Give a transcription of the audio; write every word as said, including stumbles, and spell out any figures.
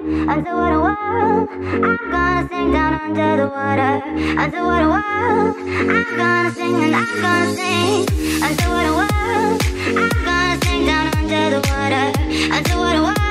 Underwater world, I'm gonna sing down under the water. Underwater world, I'm gonna sing and I'm gonna sing. Underwater world, I'm gonna sing down under the water. Underwater world.